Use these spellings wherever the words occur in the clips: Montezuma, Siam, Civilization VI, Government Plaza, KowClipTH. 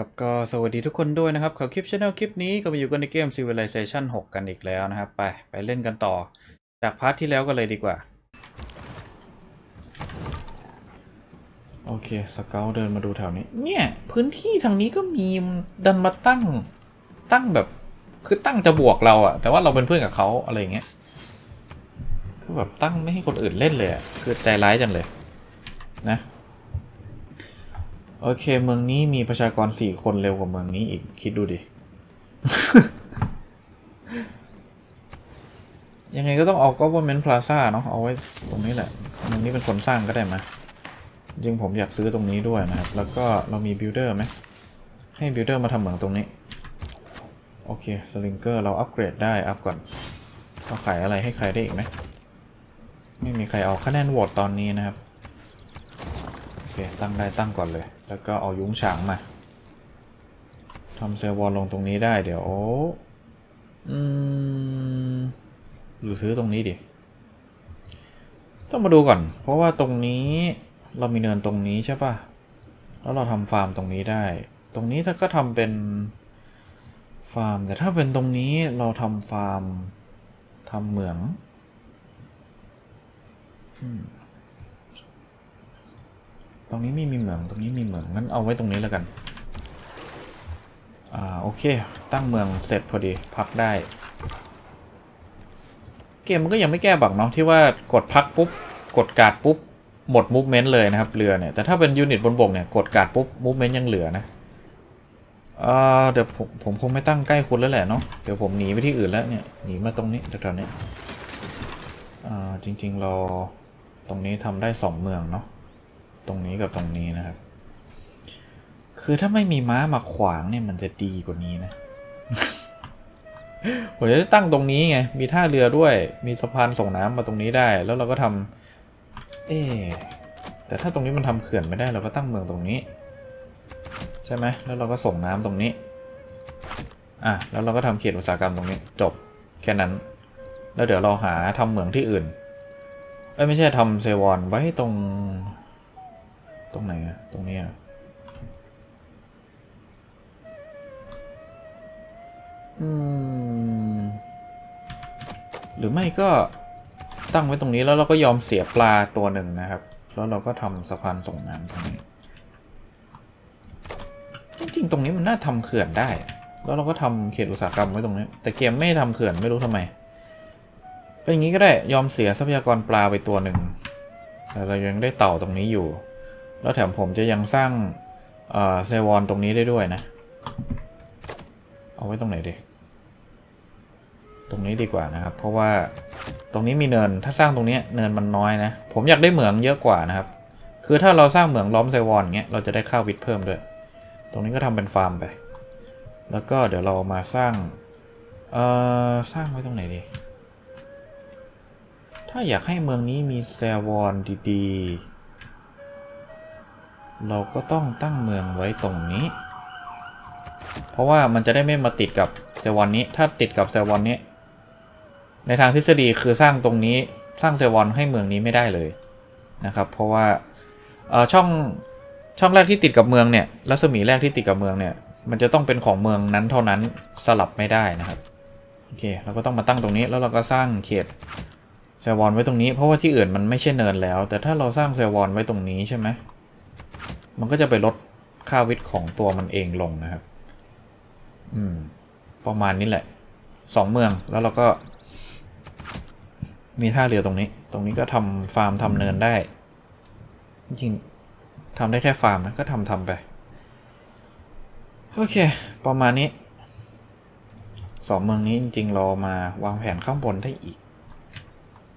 ครับก็สวัสดีทุกคนด้วยนะครับข่าวคลิป Channel คลิปนี้ก็มาอยู่กันในเกม Civilization 6 กันอีกแล้วนะครับไปเล่นกันต่อจากพาร์ทที่แล้วกันเลยดีกว่าโอเคสเกลเดินมาดูแถวนี้เนี่ยพื้นที่ทางนี้ก็มีดันมาตั้งแบบคือตั้งจะบวกเราอะแต่ว่าเราเป็นเพื่อนกับเขาอะไรอย่างเงี้ยคือแบบตั้งไม่ให้คนอื่นเล่นเลยอะคือใจร้ายจังเลยนะโอเคเมืองนี้มีประชากร4 คนเร็วกว่าเมืองนี้อีกคิดดูดิ ยังไงก็ต้องเอา Government Plaza เนาะเอาไว้ตรงนี้แหละเมืองนี้เป็นคนสร้างก็ได้มาจริงผมอยากซื้อตรงนี้ด้วยนะครับแล้วก็เรามี Builder ไหมให้ Builder มาทำเหมืองตรงนี้โอเคสลิงเกอร์เราอัปเกรดได้อัพก่อนเราขายอะไรให้ใครได้อีกไหมไม่มีใครเอาคะแนนโหวตตอนนี้นะครับโอเคตั้งได้ตั้งก่อนเลยแล้วก็เอายุ้งฉางมาทำเซลล์วอลลงตรงนี้ได้เดี๋ยวหรือซื้อตรงนี้ดิต้องมาดูก่อนเพราะว่าตรงนี้เรามีเนินตรงนี้ใช่ป่ะแล้วเราทำฟาร์มตรงนี้ได้ตรงนี้ถ้าก็ทำเป็นฟาร์มแต่ถ้าเป็นตรงนี้เราทำฟาร์มทำเหมืองตรงนี้ไม่มีเหมืองตรงนี้มีเหมืองงั้นเอาไว้ตรงนี้แล้วกันโอเคตั้งเมืองเสร็จพอดีพักได้เกมมันก็ยังไม่แก้บั๊กเนาะที่ว่ากดพักปุ๊บกดการ์ดปุ๊บหมดมูฟเมนต์เลยนะครับเรือเนี่ยแต่ถ้าเป็นยูนิตบนบกเนี่ยกดการ์ดปุ๊บมูฟเมนต์ยังเหลือนะเดี๋ยวผมคงไม่ตั้งใกล้คุณแล้วแหละเนาะเดี๋ยวผมหนีไปที่อื่นแล้วเนี่ยหนีมาตรงนี้แถวๆนี้จริงๆเราตรงนี้ทำได้2 เมืองเนาะตรงนี้กับตรงนี้นะครับคือถ้าไม่มีม้ามาขวางเนี่ยมันจะดีกว่านี้นะ ผมจะได้ตั้งตรงนี้ไงมีท่าเรือด้วยมีสะพานส่งน้ำมาตรงนี้ได้แล้วเราก็ทำแต่ถ้าตรงนี้มันทำเขื่อนไม่ได้เราก็ตั้งเมืองตรงนี้ใช่ไหมแล้วเราก็ส่งน้ำตรงนี้แล้วเราก็ทำเขตอุตสาหกรรมตรงนี้จบแค่นั้นแล้วเดี๋ยวเราหาทำเมืองที่อื่นไม่ใช่ทำเซวอนไว้ตรงไหนอะตรงนี้อะหรือไม่ก็ตั้งไว้ตรงนี้แล้วเราก็ยอมเสียปลาตัวหนึ่งนะครับแล้วเราก็ทำสะพานส่งน้ำตรงนี้จริงๆตรงนี้มันน่าทำเขื่อนได้แล้วเราก็ทำเขตอุตสาหกรรมไว้ตรงนี้แต่เกมไม่ทำเขื่อนไม่รู้ทำไมเป็นอย่างนี้ก็ได้ยอมเสียทรัพยากรปลาไปตัวหนึ่งเรายังได้เต่าตรงนี้อยู่แล้วแถมผมจะยังสร้างเซวอนตรงนี้ได้ด้วยนะเอาไว้ตรงไหนดีตรงนี้ดีกว่านะครับเพราะว่าตรงนี้มีเนินถ้าสร้างตรงนี้เนินมันน้อยนะผมอยากได้เหมืองเยอะกว่านะครับคือถ้าเราสร้างเหมืองล้อมเซวอนเงี้ยเราจะได้ข้าววิทเพิ่มด้วยตรงนี้ก็ทำเป็นฟาร์มไปแล้วก็เดี๋ยวเรามาสร้างสร้างไว้ตรงไหนดีถ้าอยากให้เมืองนี้มีเซวอนดีๆเราก็ต้องตั้งเมืองไว้ตรงนี้เพราะว่ามันจะได้ไม่มาติดกับเซวอนนี้ถ้าติดกับเซวอนนี้ในทางทฤษฎีคือสร้างตรงนี้สร้างเซวอนให้เมืองนี้ไม่ได้เลยนะครับเพราะว่าช่องแรกที่ติดกับเมืองเนี่ยรัศมีแรกที่ติดกับเมืองเนี่ยมันจะต้องเป็นของเมืองนั้นเท่านั้นสลับไม่ได้นะครับโอเคเราก็ต้องมาตั้งตรงนี้แล้วเราก็สร้างเขตเซวอนไว้ตรงนี้เพราะว่าที่อื่นมันไม่ใช่เนินแล้วแต่ถ้าเราสร้างเซวอนไว้ตรงนี้ใช่ไหมมันก็จะไปลดค่าวิทย์ของตัวมันเองลงนะครับประมาณนี้แหละ2 เมืองแล้วเราก็มีท่าเรือตรงนี้ก็ทำฟาร์มทำเนินได้จริงทำได้แค่ฟาร์มนะก็ทำไปโอเคประมาณนี้2 เมืองนี้จริงๆเรามาวางแผนข้างบนได้อีก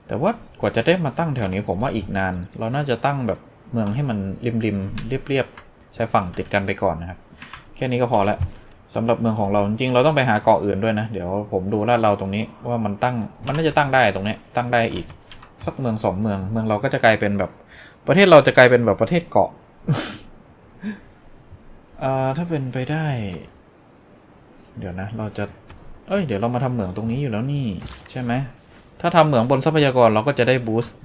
แต่ว่ากว่าจะได้มาตั้งแถวนี้ผมว่าอีกนานเราน่าจะตั้งแบบเมืองให้มันริมเรียบๆใช้ฝั่งติดกันไปก่อนนะครับแค่นี้ก็พอละสำหรับเมืองของเราจริงๆเราต้องไปหาเกาะอื่นด้วยนะเดี๋ยวผมดูลาดเราตรงนี้ว่ามันน่าจะตั้งได้ตรงนี้ตั้งได้อีกสักเมือง 2 เมืองเมืองเราก็จะกลายเป็นแบบประเทศเราจะกลายเป็นแบบประเทศเกาะ ถ้าเป็นไปได้เดี๋ยวนะเราจะเดี๋ยวเรามาทำเหมืองตรงนี้อยู่แล้วนี่ใช่ไหมถ้าทำเหมืองบนทรัพยากรเราก็จะได้บูสต์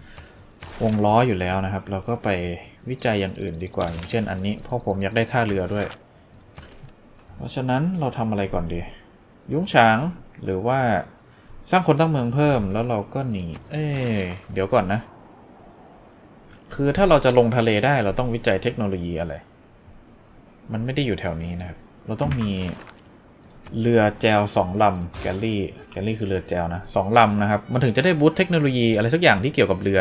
วงล้ออยู่แล้วนะครับเราก็ไปวิจัยอย่างอื่นดีกว่าอย่างเช่นอันนี้เพราะผมอยากได้ท่าเรือด้วย ราะฉะนั้นเราทำอะไรก่อนดียุ้งฉางหรือว่าสร้างคนตั้งเมืองเพิ่มแล้วเราก็หนีเดี๋ยวก่อนนะคือถ้าเราจะลงทะเลได้เราต้องวิจัยเทคโนโลยีอะไรมันไม่ได้อยู่แถวนี้นะครับเราต้องมีเรือแจว2ลำแกลลี่คือเรือแจวนะ2ลำนะครับมันถึงจะได้บูสต์เทคโนโลยีอะไรสักอย่างที่เกี่ยวกับเรือ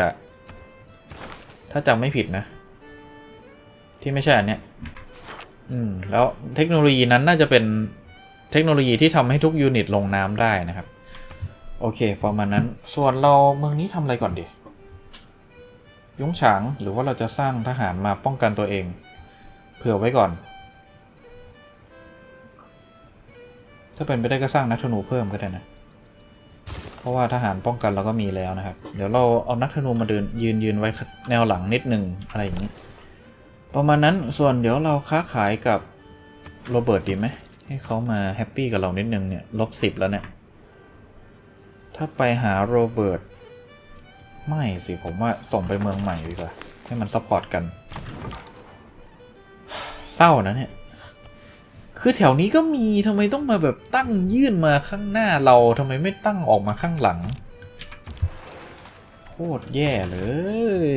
ถ้าจำไม่ผิดนะที่ไม่ใช่อันเนี้ยแล้วเทคโนโลยีนั้นน่าจะเป็นเทคโนโลยีที่ทำให้ทุกยูนิตลงน้ำได้นะครับโอเคประมาณนั้นส่วนเราเมืองนี้ทำอะไรก่อนดียุ้งฉางหรือว่าเราจะสร้างทหารมาป้องกันตัวเองเผื่อไว้ก่อนถ้าเป็นไปได้ก็สร้างนักธนูเพิ่มก็ได้นะเพราะว่าทหารป้องกันเราก็มีแล้วนะครับเดี๋ยวเราเอานักธนูมาเดินยืนไว้แนวหลังนิดนึงอะไรอย่างนี้ประมาณนั้นส่วนเดี๋ยวเราค้าขายกับโรเบิร์ตดีไหมให้เขามาแฮปปี้กับเรานิดนึงเนี่ย-10แล้วเนี่ยถ้าไปหาโรเบิร์ตไม่สิผมว่าส่งไปเมืองใหม่ดีกว่าให้มันซัพพอร์ตกันเศร้านะเนี่ยคือแถวนี้ก็มีทำไมต้องมาแบบตั้งยื่นมาข้างหน้าเราทำไมไม่ตั้งออกมาข้างหลังโคตรแย่เลย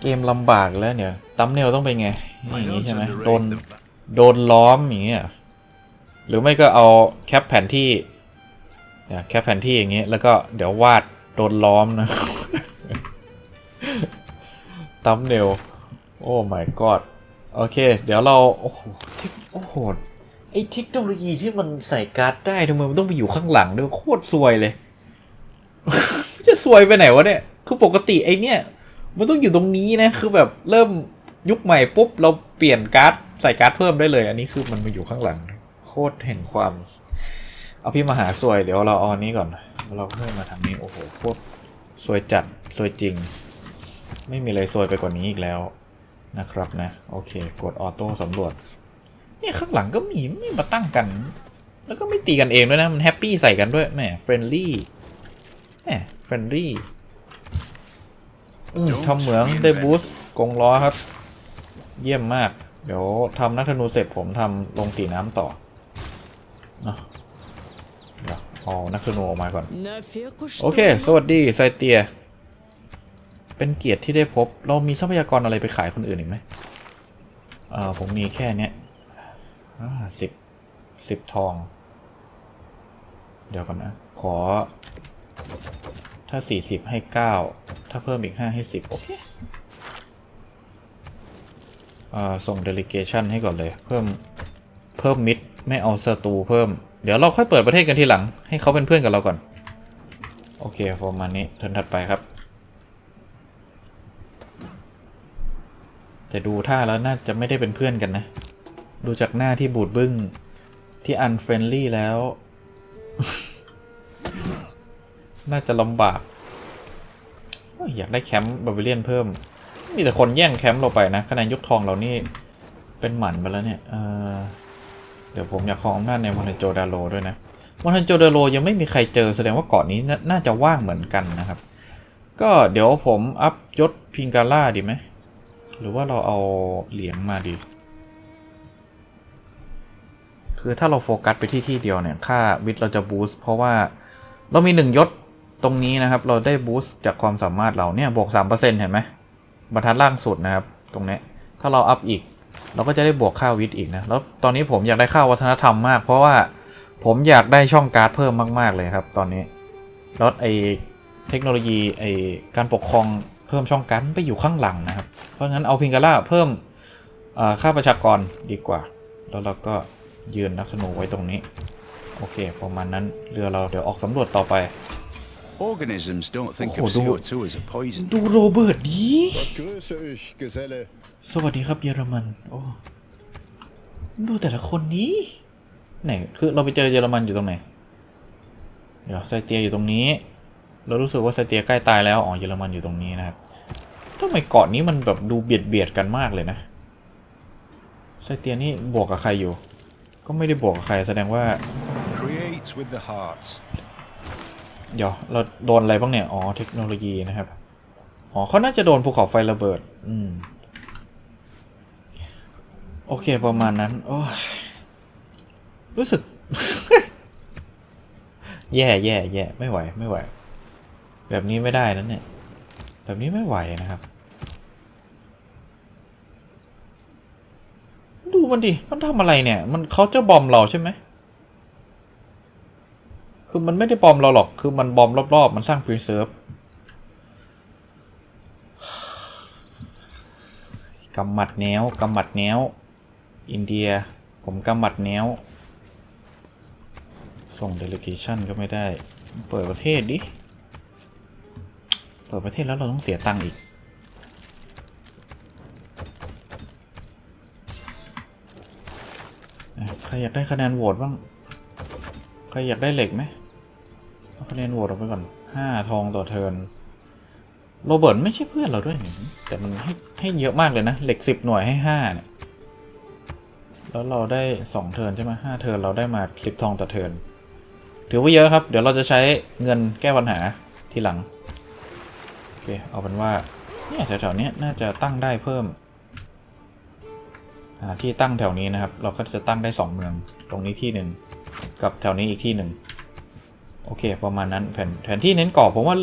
เกมลำบากแล้วเนี่ยตัมเนลต้องเป็นไงอย่างนี้ใช่ไหมโดนล้อมอย่างเงี้ยหรือไม่ก็เอาแคปแผนที่อย่างเงี้ยแล้วก็เดี๋ยววาดโดนล้อมนะ ตัมเนลโอ้ my god โอเคเดี๋ยวเราโอ้โหไอเทคโนโลยีที่มันใส่การ์ดได้ทำไมมันต้องไปอยู่ข้างหลังด้วยโคตรซวยเลย จะซวยไปไหนวะเนี่ยคือปกติไอเนี้ยมันต้องอยู่ตรงนี้นะคือแบบเริ่มยุคใหม่ปุ๊บเราเปลี่ยนการ์ดใส่การ์ดเพิ่มได้เลยอันนี้คือมันมาอยู่ข้างหลังโคตรเห็นความเอาพี่มาหาสวยเดี๋ยวเราเอาอันนี้ก่อนเราเพิ่มมาทางนี้โอ้โหโคตรสวยจัดสวยจริงไม่มีอะไรสวยไปกว่านี้อีกแล้วนะครับนะโอเคกดออโต้สำรวจเนี่ยข้างหลังก็มีไม่มาตั้งกันแล้วก็ไม่ตีกันเองด้วยนะมันแฮปปี้ใส่กันด้วยแหมเฟรนลี่ทำเหมืองได้บูสต์กงล้อครับเยี่ยมมากเดี๋ยวทำนักธนูเสร็จผมทำลงสีน้ำต่อเอานักธนูออกมาก่อนโอเคสวัสดีไซเตียเป็นเกียรติที่ได้พบเรามีทรัพยากรอะไรไปขายคนอื่นอีกไหมผมมีแค่เนี้ย10ทองเดี๋ยวก่อนนะขอถ้า40ให้9ถ้าเพิ่มอีก5ให้10โอเคส่ง delegation ให้ก่อนเลยเพิ่มมิตรไม่เอาศัตรูเพิ่มเดี๋ยวเราค่อยเปิดประเทศกันทีหลังให้เขาเป็นเพื่อนกับเราก่อนโอเคประมาณนี้เทิร์นถัดไปครับแต่ดูท่าแล้วน่าจะไม่ได้เป็นเพื่อนกันนะดูจากหน้าที่บูดบึ้งที่อันเฟรนลี่แล้ว น่าจะลำบากอยากได้แคมป์บาบิเลียนเพิ่มมีแต่คนแย่งแคมป์เราไปนะคะแนนยกทองเรานี่เป็นหมันไปแล้วเนี่ยเดี๋ยวผมอยากครองอำนาจในมอนเทโจดาโลด้วยนะมอนเทโจดาโลยังไม่มีใครเจอแสดงว่าเกาะนี้น่าจะว่างเหมือนกันนะครับก็เดี๋ยวผมอัพยศพิงกาล่าดีไหมหรือว่าเราเอาเหลียงมาดีคือถ้าเราโฟกัสไปที่เดียวเนี่ยค่าวิทย์เราจะบูสต์เพราะว่าเรามี1ยศตรงนี้นะครับเราได้บูสต์จากความสามารถเราเนี่ยบวก 3% เห็นไหมบรรทัดล่างสุดนะครับตรงนี้ถ้าเราอัพอีกเราก็จะได้บวกค่าวิทย์อีกนะแล้วตอนนี้ผมอยากได้ค่าวัฒนธรรมมากเพราะว่าผมอยากได้ช่องการ์ดเพิ่มมากๆเลยครับตอนนี้ลดไอเทคโนโลยีไอการปกครองเพิ่มช่องการ์ดไปอยู่ข้างหลังนะครับเพราะงั้นเอาพิงกาล่าเพิ่มค่าประชากรดีกว่าแล้วเราก็ยืนนักธนูไว้ตรงนี้โอเคประมาณนั้นเรือเราเดี๋ยวออกสำรวจต่อไปโอ้โหดูโรเบิร์ตดีสวัสดีครับเยอรมันโอ้ดูแต่ละคนนี้ไหนคือเราไปเจอเยอรมันอยู่ตรงไหนเดี๋ยวไซเตียอยู่ตรงนี้เรารู้สึกว่าไซเตียใกล้ตายแล้วอ๋อเยอรมันอยู่ตรงนี้นะครับทำไมเกาะนี้มันแบบดูเบียดกันมากเลยนะไซเตียนี่บวกกับใครอยู่ก็ไม่ได้บวกกับใครแสดงว่าเดี๋ยวเราโดนอะไรบ้างเนี่ยอ๋อเทคโนโลยีนะครับอ๋อเขาน่าจะโดนภูเขาไฟระเบิด โอเคประมาณนั้นโอ้ยรู้สึก แย่ไม่ไหวแบบนี้ไม่ได้นะเนี่ยแบบนี้ไม่ไหวนะครับดูมันดิมันทำอะไรเนี่ยมันเขาจะบอมเราใช่ไหมคือมันไม่ได้บอมเราหรอกคือมันบอมรอบๆมันสร้างพรีเซิร์ฟกำหมัดแนวอินเดียผมกำหมัดแนวส่งเดลิเกชันก็ไม่ได้เปิดประเทศดิเปิดประเทศแล้วเราต้องเสียตังค์อีกใครอยากได้คะแนนโหวตบ้างใครอยากได้เหล็กไหมเอาคะแนนโหวตออกไปก่อน5ทองต่อเทิร์นโรเบิร์ตไม่ใช่เพื่อนเราด้วยแต่มันให้เยอะมากเลยนะเหล็ก10หน่วยให้5เนี่ยแล้วเราได้2เทิร์นใช่ไหม5เทิร์นเราได้มา10ทองต่อเทิร์นถือว่าเยอะครับเดี๋ยวเราจะใช้เงินแก้ปัญหาทีหลังโอเคเอาเป็นว่าเนี่ยแถวๆนี้น่าจะตั้งได้เพิ่มที่ตั้งแถวนี้นะครับเราก็จะตั้งได้2เมืองตรงนี้ที่หนึ่งกับแถวนี้อีกที่หนึ่งโอเคประมาณนั้นแผนที่เน้นกรอบผมว่า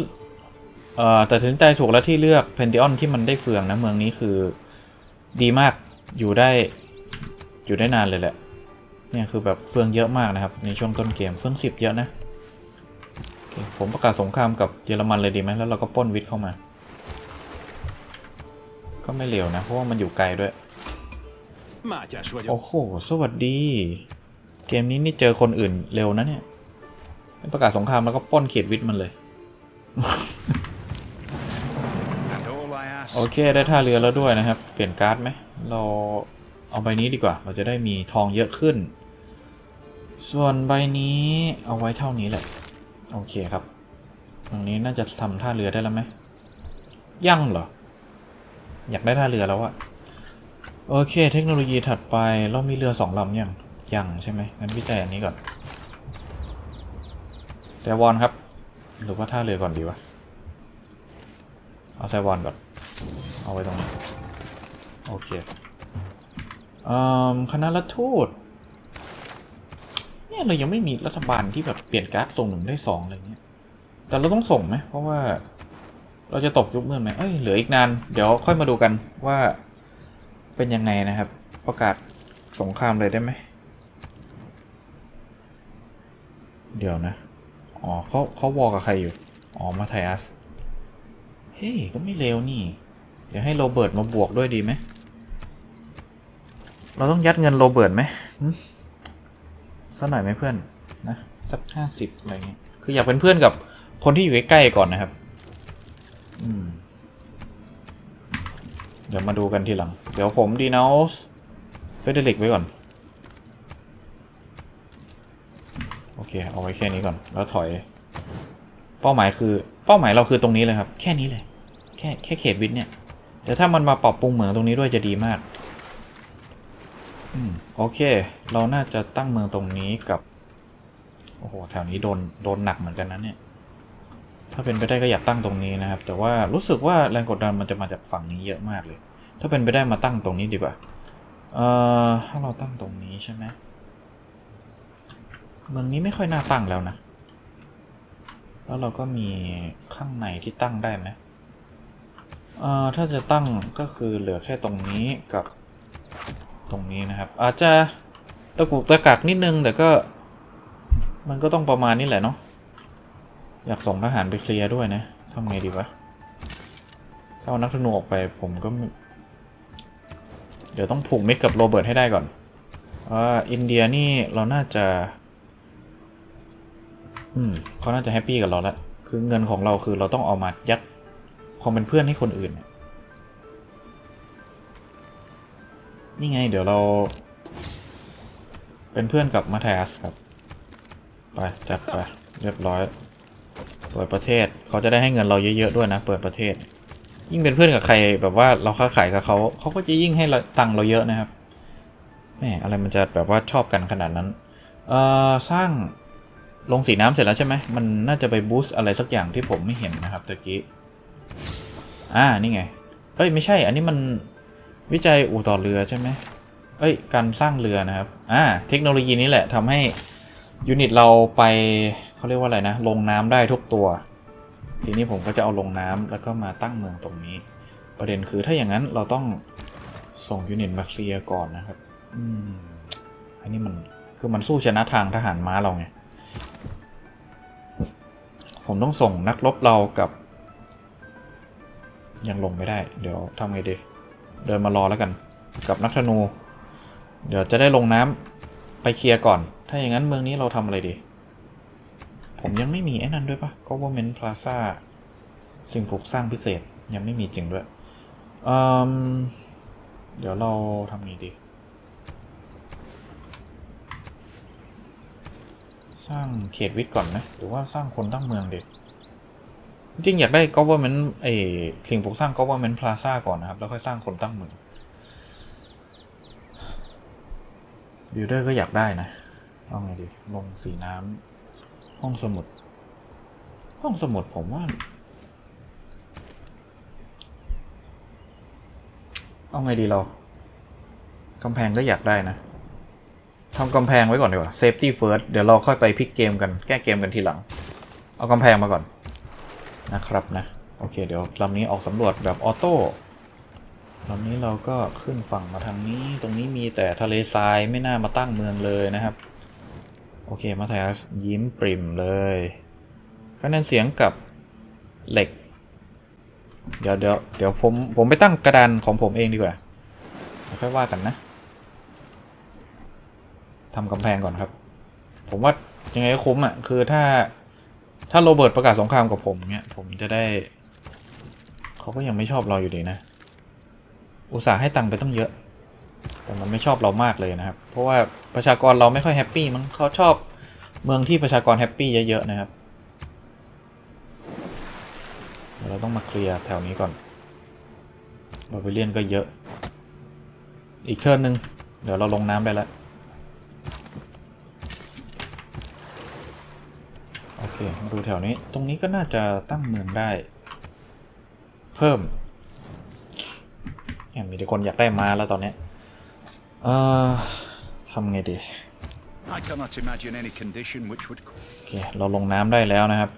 แต่ตัดสินใจถูกแล้วที่เลือกเพนติออนที่มันได้เฟืองนะเมืองนี้คือดีมากอยู่ได้นานเลยแหละเนี่ยคือแบบเฟืองเยอะมากนะครับในช่วงต้นเกมเฟือง10เยอะนะ okay. ผมประกาศสงครามกับเยอรมันเลยดีไหมแล้วเราก็ปล้นวิทเข้ามาก็ไม่เลวนะเพราะว่ามันอยู่ไกลด้วยโอ้โหสวัสดีเกมนี้นี่เจอคนอื่นเร็วนะเนี่ยประกาศสงครามแล้วก็ปล้นเขตวิทมันเลย โอเคได้ท่าเรือแล้วด้วยนะครับเปลี่ยนการ์ดไหมเราเอาใบนี้ดีกว่าเราจะได้มีทองเยอะขึ้นส่วนใบนี้เอาไว้เท่านี้แหละโอเคครับตรงนี้น่าจะทำท่าเรือได้แล้วไหมยังเหรออยากได้ท่าเรือแล้วอะโอเคเทคโนโลยีถัดไปเรามีเรือ2ลำยังใช่ไหมงั้นพี่ใจอันนี้ก่อนแซวอนครับหรือว่าท่าเรือก่อนดีวะเอาแซวอนก่อนเอาไว้ตรงนี้โอเคคณะรัฐทูตเนี่ยเรายังไม่มีรัฐบาลที่แบบเปลี่ยนการ์ดส่ง1ได้2อะไรเงี้ยแต่เราต้องส่งไหมเพราะว่าเราจะตกยุคเมื่อไหร่เอ้ยเหลืออีกนานเดี๋ยวค่อยมาดูกันว่าเป็นยังไงนะครับประกาศสงครามเลยได้ไหมเดี๋ยวนะอ๋อเขาวอกับใครอยู่อ๋อมาไทอัสเฮ้ยก็ไม่เลวนี่เดี๋ยวให้โรเบิร์ตมาบวกด้วยดีไหมเราต้องยัดเงินโรเบิร์ตไหมสักหน่อยไหมเพื่อนนะสัก50อะไรเงี้ยคืออยากเป็นเพื่อนกับคนที่อยู่ใกล้ๆก่อนนะครับเดี๋ยวมาดูกันทีหลังเดี๋ยวผมดีนาสเฟเดริกไว้ก่อนโอเคเอาไว้แค่นี้ก่อนแล้วถอยเป้าหมายเราคือตรงนี้เลยครับแค่นี้เลยแค่เขตวิทย์เนี่ยแต่ถ้ามันมาปรับปรุงเหมืองตรงนี้ด้วยจะดีมากโอเคเราน่าจะตั้งเมืองตรงนี้กับโอ้โหแถวนี้โดนหนักเหมือนกันนะเนี่ยถ้าเป็นไปได้ก็อยากตั้งตรงนี้นะครับแต่ว่ารู้สึกว่าแรงกดดันมันจะมาจากฝั่งนี้เยอะมากเลยถ้าเป็นไปได้มาตั้งตรงนี้ดีกว่าถ้าเราตั้งตรงนี้ใช่ไหมเมืองนี้ไม่ค่อยน่าตั้งแล้วนะแล้วเราก็มีข้างในที่ตั้งได้ไหมถ้าจะตั้งก็คือเหลือแค่ตรงนี้กับตรงนี้นะครับอาจจะตะกุกตะกักนิดนึงแต่ก็มันก็ต้องประมาณนี้แหละเนาะอยากส่งทหารไปเคลียร์ด้วยนะทำไงดีวะถ้าเอานักธนูออกไปผมก็เดี๋ยวต้องผูกมิตรกับโรเบิร์ตให้ได้ก่อนอินเดียนี่เราน่าจะเขาน่าจะแฮปปี้กับเราแล้วคือเงินของเราคือเราต้องเอามายัดความเป็นเพื่อนให้คนอื่นนี่ไงเดี๋ยวเราเป็นเพื่อนกับมาเทสครับไปจัดไปเรียบร้อยเปิดประเทศเขาจะได้ให้เงินเราเยอะๆด้วยนะเปิดประเทศยิ่งเป็นเพื่อนกับใครแบบว่าเราค้าขายกับเขาก็จะยิ่งให้ตังเราเยอะนะครับแหมอะไรมันจะแบบว่าชอบกันขนาดนั้นสร้างลงสีน้ำเสร็จแล้วใช่ไหมมันน่าจะไปบูสต์อะไรสักอย่างที่ผมไม่เห็นนะครับตะกี้นี่ไงเอ้ยไม่ใช่อันนี้มันวิจัยอู่ต่อเรือใช่ไหม การสร้างเรือนะครับเทคโนโลยีนี้แหละทำให้ยูนิตเราไปเขาเรียกว่าอะไรนะลงน้ำได้ทุกตัวทีนี้ผมก็จะเอาลงน้ำแล้วก็มาตั้งเมืองตรงนี้ประเด็นคือถ้าอย่างนั้นเราต้องส่งยูนิตมาเคลียร์ก่อนนะครับอันนี้มันคือมันสู้ชนะทางทหารม้าเราไงผมต้องส่งนักรบเรากับยังลงไม่ได้เดี๋ยวทำไงดีเดินมารอแล้วกันกับนักธนูเดี๋ยวจะได้ลงน้ำไปเคลียร์ก่อนถ้าอย่างนั้นเมืองนี้เราทำอะไรดีผมยังไม่มีไอ้นั่นด้วยปะ Government Plaza สิ่งปลูกสร้างพิเศษยังไม่มีจริงด้วยเดี๋ยวเราทำไงดีสร้างเขตวิทย์ก่อนไหมหรือว่าสร้างคนตั้งเมืองดีจริงอยากได้ Government สิ่งปลูกสร้าง Government Plaza ก่อนนะครับแล้วค่อยสร้างคนตั้งเมืองบิวเดอร์ก็อยากได้นะเอาไงดีลงสีน้ำห้องสมุดผมว่าเอาไงดีเรากำแพงก็อยากได้นะทำกำแพงไว้ก่อนดีกว่า Safety First เดี๋ยวเราค่อยไปพลิกเกมกันแก้เกมกันทีหลังเอากำแพงมาก่อนนะครับนะโอเคเดี๋ยวลำนี้ออกสำรวจแบบออโต้ตอนนี้เราก็ขึ้นฝั่งมาทางนี้ตรงนี้มีแต่ทะเลทรายไม่น่ามาตั้งเมืองเลยนะครับโอเคมาไทยยิ้มปริ่มเลยคะแนนเสียงกับเหล็กเดี๋ยวผมไปตั้งกระดานของผมเองดีกว่าค่อยว่ากันนะทำกำแพงก่อนครับผมว่ายังไงก็คุ้มอ่ะคือถ้าโรเบิร์ตประกาศสงครามกับผมเนี่ยผมจะได้เขาก็ยังไม่ชอบเราอยู่ดีนะอุตส่าห์ให้ตังค์ไปต้องเยอะแต่มันไม่ชอบเรามากเลยนะครับเพราะว่าประชากรเราไม่ค่อยแฮปปี้มั้งเขาชอบเมืองที่ประชากรแฮปปี้เยอะๆนะครับเราต้องมาเคลียร์แถวนี้ก่อนบาบิเลียนก็เยอะอีกเทิร์นหนึ่งเดี๋ยวเราลงน้ำได้แล้วโอเคมาดูแถวนี้ตรงนี้ก็น่าจะตั้งเมืองได้เพิ่มมีแต่คนอยากได้มาแล้วตอนนี้ทำไงดีโอเคเราลงน้ำได้แล้วนะครับ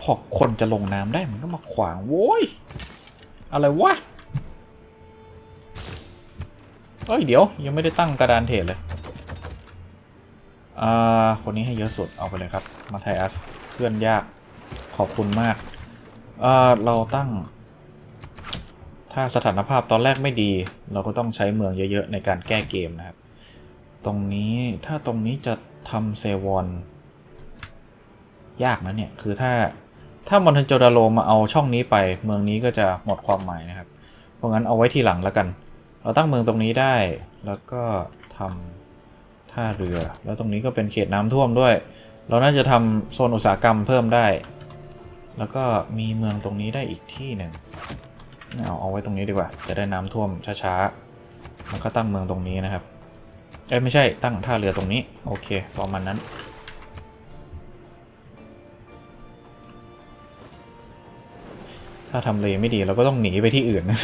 พอคนจะลงน้ำได้มันก็มาขวางโว้ยอะไรวะเฮ้ยเดี๋ยวยังไม่ได้ตั้งกระดานเทรดเลยคนนี้ให้เยอะสุดเอาไปเลยครับมาไทอัสเพื่อนยากขอบคุณมากเราตั้งถ้าสถานภาพตอนแรกไม่ดีเราก็ต้องใช้เมืองเยอะๆในการแก้เกมนะครับตรงนี้ถ้าตรงนี้จะทำเซวอนยากนะเนี่ยคือถ้ามอนเทนโจดาโลมาเอาช่องนี้ไปเมืองนี้ก็จะหมดความหมายนะครับเพราะงั้นเอาไว้ทีหลังแล้วกันเราตั้งเมืองตรงนี้ได้แล้วก็ทำท่าเรือแล้วตรงนี้ก็เป็นเขตน้ำท่วมด้วยเราน่าจะทำโซนอุตสาหกรรมเพิ่มได้แล้วก็มีเมืองตรงนี้ได้อีกที่หนึ่งเอาไว้ตรงนี้ดีกว่าจะได้น้ำท่วมช้าๆมันก็ตั้งเมืองตรงนี้นะครับไม่ใช่ตั้งท่าเรือตรงนี้โอเคประมาณนั้นถ้าทำเลไม่ดีเราก็ต้องหนีไปที่อื่นนะ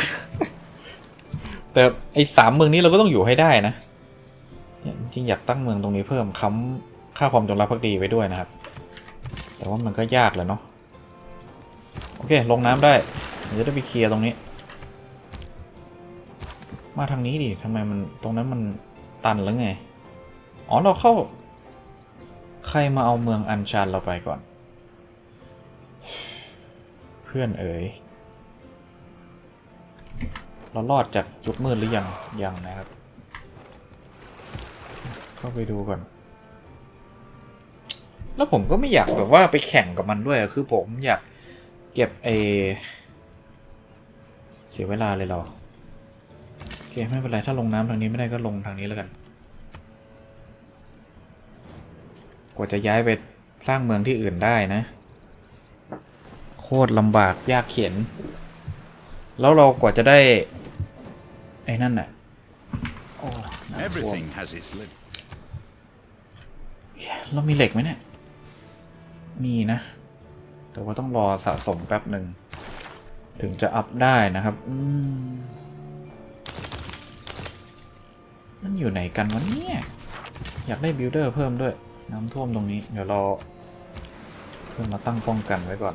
แต่ไอ้สามเมืองนี้เราก็ต้องอยู่ให้ได้นะจริงอยากตั้งเมืองตรงนี้เพิ่มค้ำค่าความจงรักภักดีไว้ด้วยนะครับแต่ว่ามันก็ยากแหละเนาะโอเคลงน้ำได้จะได้ไปเคลียร์ตรงนี้มาทางนี้ดิทำไมมันตรงนั้นมันตันหรือไงอ๋อเราเข้าใครมาเอาเมืองอัญชันเราไปก่อนเพื่อนเอ๋ยเรารอดจากจุดมืดหรือยังนะครับเข้าไปดูก่อนแล้วผมก็ไม่อยากแบบว่าไปแข่งกับมันด้วยคือผมอยากเก็บเสียเวลาเลยเราโอเคไม่เป็นไรถ้าลงน้ำทางนี้ไม่ได้ก็ลงทางนี้แล้วกันกว่าจะย้ายไปสร้างเมืองที่อื่นได้นะโคตรลำบากยากเข็ญแล้วเรากว่าจะได้ไอ้นั่นน่ะโอ้เรามีเหล็กไหมเนี่ยมีนะแต่ว่าต้องรอสะสมแป๊บหนึ่งถึงจะอัพได้นะครับ มันอยู่ไหนกันวะเนี่ยอยากได้บิลเดอร์เพิ่มด้วยน้ำท่วมตรงนี้เดี๋ยวเราเพิ่มมาตั้งป้องกันไว้ก่อน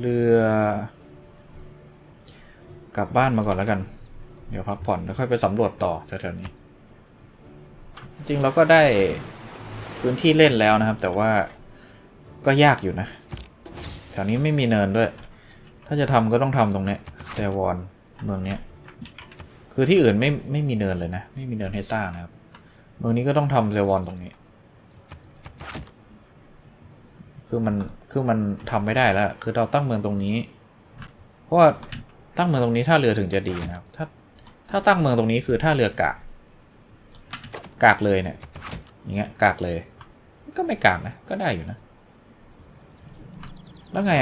เรือกลับบ้านมาก่อนแล้วกันเดี๋ยวพักผ่อนแล้วค่อยไปสำรวจต่อแถวๆนี้จริงเราก็ได้พื้นที่เล่นแล้วนะครับแต่ว่าก็ยากอยู่นะแถวนี้ไม่มีเนินด้วยถ้าจะทำก็ต้องทำตรงนี้เซวอนเมืองนี้คือที่อื่นไม่มีเนินเลยนะไม่มีเนินให้สร้างนะครับเมืองนี้ก็ต้องทำเซวอนตรงนี้คือมันทำไม่ได้แล้วคือเราตั้งเมืองตรงนี้เพราะว่าตั้งเมืองตรงนี้ท่าเรือถึงจะดีนะครับถ้าตั้งเมืองตรงนี้คือท่าเรือกากเลยเนี่ยอย่างเงี้ยกากเลยก็ไม่กากนะก็ได้อยู่นะแล้วไง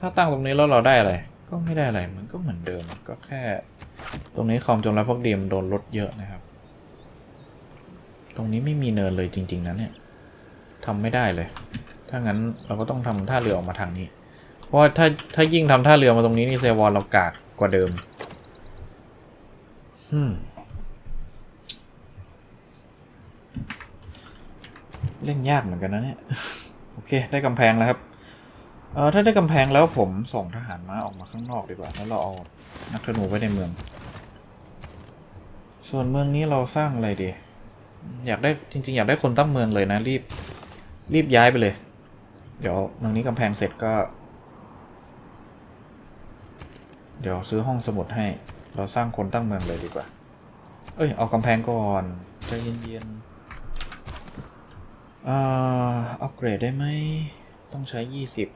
ถ้าตั้งตรงนี้แล้วเราได้อะไรก็ไม่ได้อะไรมันก็เหมือนเดิมก็แค่ตรงนี้คอมจงรักภักดีมันโดนลดเยอะนะครับตรงนี้ไม่มีเนินเลยจริงๆนะเนี่ยทำไม่ได้เลยถ้างั้นเราก็ต้องทำท่าเรือออกมาทางนี้เพราะถ้ายิ่งทำท่าเรือมาตรงนี้นี่เซวอนเรากากกว่าเดิมเล่นยากเหมือนกันนะเนี่ยโอเคได้กำแพงแล้วครับถ้าได้กำแพงแล้วผมส่งทหารม้าออกมาข้างนอกดีกว่าแล้วเราเอานักธนูไว้ในเมืองส่วนเมืองนี้เราสร้างอะไรดีอยากได้จริงๆอยากได้คนตั้งเมืองเลยนะรีบย้ายไปเลยเดี๋ยวเมืองนี้กำแพงเสร็จก็เดี๋ยวซื้อห้องสมุดให้เราสร้างคนตั้งเมืองเลยดีกว่าเอ้ยเอากำแพงก่อนใจเย็นๆอัปเกรดได้ไหมต้องใช้20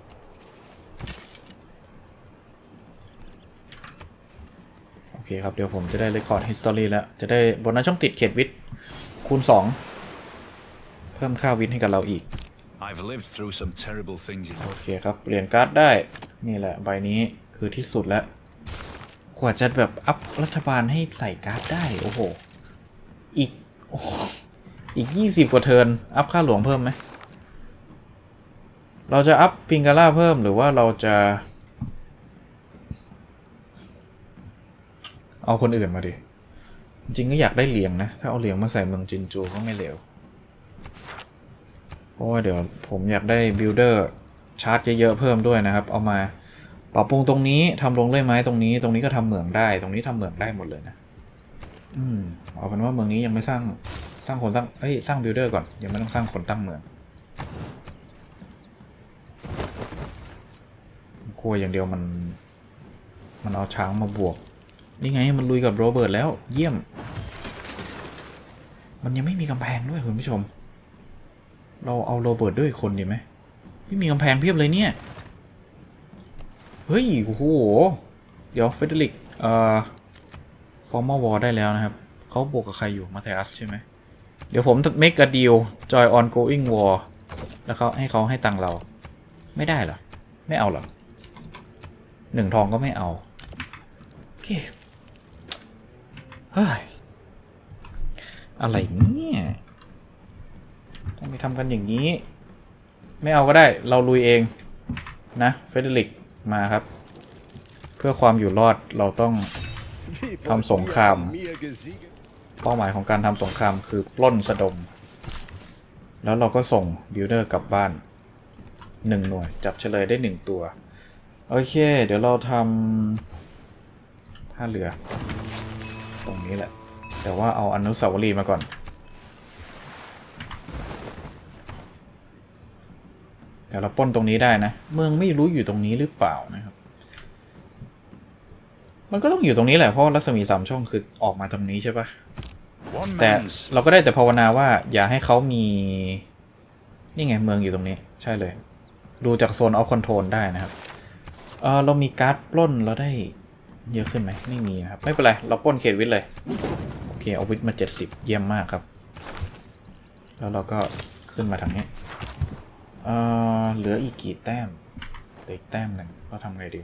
โอเคครับเดี๋ยวผมจะได้ Record History แล้วจะได้โบนัสช่องติดเขตวิทย์คูณ2เพิ่มค่าวิทย์ให้กับเราอีกโอเคครับเปลี่ยนการ์ดได้นี่แหละใบนี้คือที่สุดแล้วกว่าจะแบบอัพรัฐบาลให้ใส่การ์ดได้โอ้โหอีก20กว่าเทิร์นอัพค่าหลวงเพิ่มไหมเราจะอัพพิงกาล่าเพิ่มหรือว่าเราจะเอาคนอื่นมาดิจริงก็อยากได้เหลียงนะถ้าเอาเหลียงมาใส่เมืองจินจูก็ไม่เลวเพราะว่าเดี๋ยวผมอยากได้บิลเดอร์ชาร์จเยอะๆเพิ่มด้วยนะครับเอามาปรับปรุงตรงนี้ทำลงเลื่อยไม้ตรงนี้ก็ทำเหมืองได้ตรงนี้ทำเหมืองได้หมดเลยนะเอาเป็นว่าเมืองนี้ยังไม่สร้างคนตั้งสร้างบิลเดอร์ก่อนยังไม่ต้องสร้างคนตั้งเมืองกลัวอย่างเดียวมันเอาช้างมาบวกนี่ไงมันลุยกับโรเบิร์ตแล้วเยี่ยมมันยังไม่มีกำแพงด้วยคุณผู้ชมเราเอาโรเบิร์ตด้วยคนดีไหมไม่มีกำแพงเพียบเลยเนี่ยเฮ้ยโอ้โหเดี๋ยวเฟเดริกฟอร์มอลวอร์ได้แล้วนะครับเขาบวกกับใครอยู่มาเทอัสใช่ไหมเดี๋ยวผมเมกะดีลจอยออนโกอิ้งวอร์แล้วเขาให้ตังเราไม่ได้หรอไม่เอาหรอ1 ทองก็ไม่เอาโอเคเฮ้ยอะไรเนี่ยต้องไปทำกันอย่างนี้ไม่เอาก็ได้เราลุยเองนะเฟเดริกมาครับเพื่อความอยู่รอดเราต้องทำสงครามเป้าหมายของการทำสงครามคือปล้นสะดมแล้วเราก็ส่งบิลเดอร์กลับบ้าน1 หน่วยจับเฉลยได้1 ตัวโอเคเดี๋ยวเราทำท่าเรือตรงนี้แหละแต่ว่าเอาอนุสาวรีย์มาก่อนเดี๋ยวเราปล้นตรงนี้ได้นะเมืองไม่รู้อยู่ตรงนี้หรือเปล่านะครับมันก็ต้องอยู่ตรงนี้แหละเพราะรัศมี3 ช่องคือออกมาตรงนี้ใช่ปะแต่เราก็ได้แต่ภาวนาว่าอย่าให้เขามีนี่ไงเมืองอยู่ตรงนี้ใช่เลยดูจากโซนเอาคอนโทรลได้นะครับเรามีการ์ดปล้นเราได้เยอะขึ้นไหมไม่มีครับไม่เป็นไรเราปล้นเขตวิทย์เลยโอเคเอาวิทย์มา70เยี่ยมมากครับแล้วเราก็ขึ้นมาทางนี้เหลืออีกกี่แต้มเหลืออีกแต้มหนึ่งก็ทำไงดี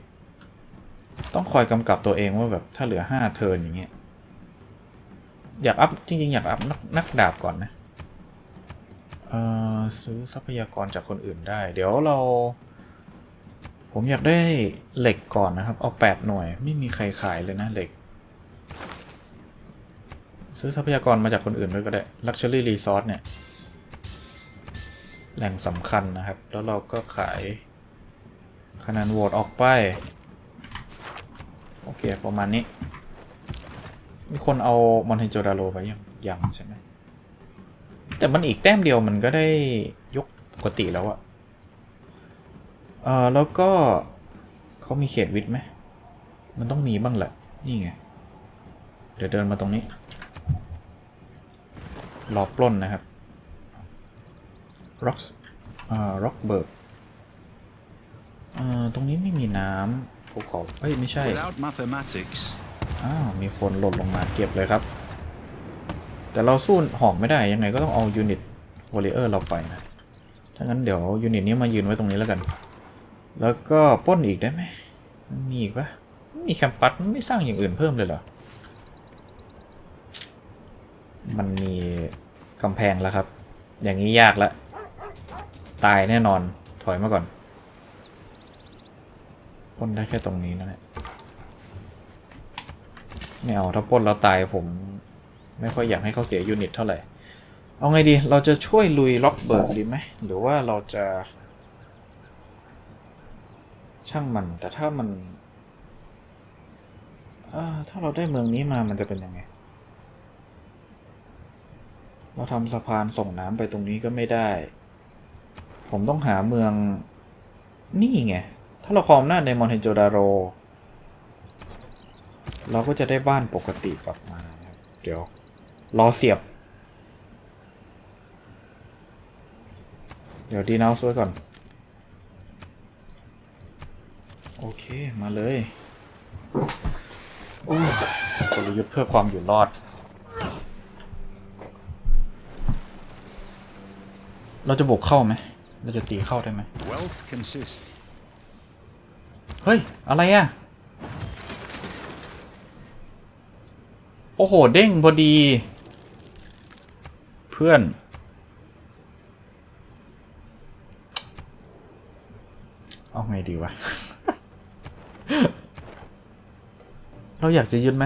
ต้องคอยกำกับตัวเองว่าแบบถ้าเหลือ5 เทิร์นอย่างเงี้ยอยากอัพจริงๆอยากอัพนักดาบก่อนนะซื้อทรัพยากรจากคนอื่นได้เดี๋ยวเราผมอยากได้เหล็กก่อนนะครับเอา8 หน่วยไม่มีใครขายเลยนะเหล็ก ซื้อทรัพยากรมาจากคนอื่นด้วยก็ได้ Luxury Resource เนี่ยแหล่งสำคัญนะครับแล้วเราก็ขายคะแนนโหวตออกไปโอเคประมาณนี้มีคนเอามอนเทนโจดาโลไปยังใช่ไหมแต่มันอีกแต้มเดียวมันก็ได้ยกปกติแล้วอะแล้วก็เขามีเขตวิทย์ไหมมันต้องมีบ้างแหละนี่ไงเดี๋ยวเดินมาตรงนี้รอปล้นนะครับร็อกร็อกเบิร์กตรงนี้ไม่มีน้ำภูเขาเอ้ยไม่ใช่อ้าวมีคนหล่นลงมาเก็บเลยครับแต่เราสู้หอกไม่ได้ยังไงก็ต้องเอายูนิตวอริเออร์เราไปนะถ้างั้นเดี๋ยวยูนิตนี้มายืนไว้ตรงนี้แล้วกันแล้วก็ปล้นอีกได้ไหมมีอีกปะมีแคมปัสไม่สร้างอย่างอื่นเพิ่มเลยเหรอมันมีกำแพงแล้วครับอย่างนี้ยากละตายแน่นอนถอยมาก่อนปล้นได้แค่ตรงนี้นะเนี่ยไม่เอาถ้าปล้นเราตายผมไม่ค่อยอยากให้เขาเสียยูนิตเท่าไหร่เอาไงดีเราจะช่วยลุยล็อกเบิร์กดีไหมหรือว่าเราจะช่างมันแต่ถ้ามันถ้าเราได้เมืองนี้มามันจะเป็นยังไงเราทำสะพานส่งน้ำไปตรงนี้ก็ไม่ได้ผมต้องหาเมืองนี่ไงถ้าเราครองหน้าในมอนเทนโจดาโรเราก็จะได้บ้านปกติกลับมาเดี๋ยวรอเสียบเดี๋ยวดีน้าช่วยก่อนโอเคมาเลยโอ้กลยุทธ์เพื่อความอยู่รอดเราจะบวกเข้าไหมเราจะตีเข้าได้ไหมเฮ้ยอะไรอ่ะโอ้โหเด้งพอดีเพื่อนเอาไงดีวะ เราอยากจะยึดไหม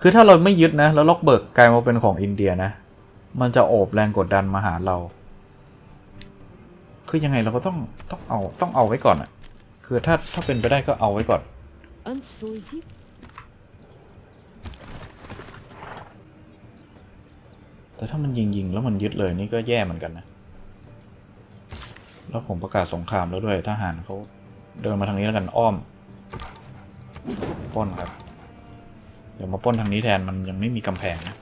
คือถ้าเราไม่ยึดนะแล้วล็อกเบิร์กกลายมาเป็นของอินเดียนะมันจะโอบแรงกดดันมาหาเราคือยังไงเราก็ต้องเอาไว้ก่อนอะคือถ้าเป็นไปได้ก็เอาไว้ก่อนแต่ถ้ามันยิงแล้วมันยึดเลยนี่ก็แย่เหมือนกันนะแล้วผมประกาศสงครามแล้วด้วยทหารเขาเดินมาทางนี้แล้วกันอ้อมปล้นครับเดี๋ยวมาปล้นทางนี้แทนมันยังไม่มีกำแพงนะ